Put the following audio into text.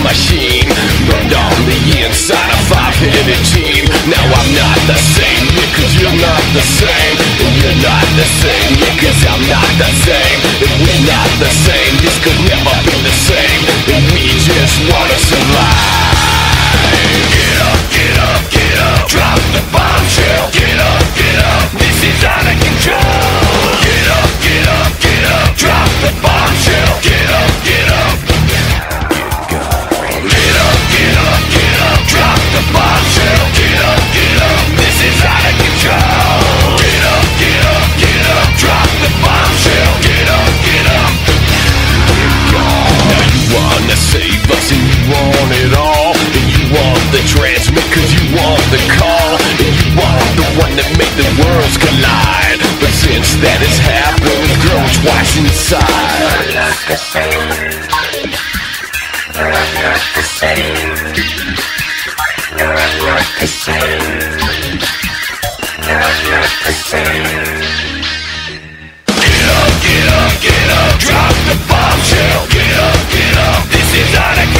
Machine burned on the inside of 5-headed team. Now I'm not the same, yeah, 'cause you're not the same. And you're not the same, yeah, 'cause I'm not the same. And we're not the same, this could never be the same. And we just wanna survive. Get up, get up, get up. Drop the bombshell. Get up, get up. This is out of control. Get up, get up, get up. Drop the bombshell. Get up, get up. Transmit 'cause you want the call, and you are the one that made the worlds collide. But since that has happened, we've grown twice inside. We're not the same. We're not the same. We're not the same. We're not the same. Get up, get up, get up. Drop the bombshell. Get up, get up. This is out of control.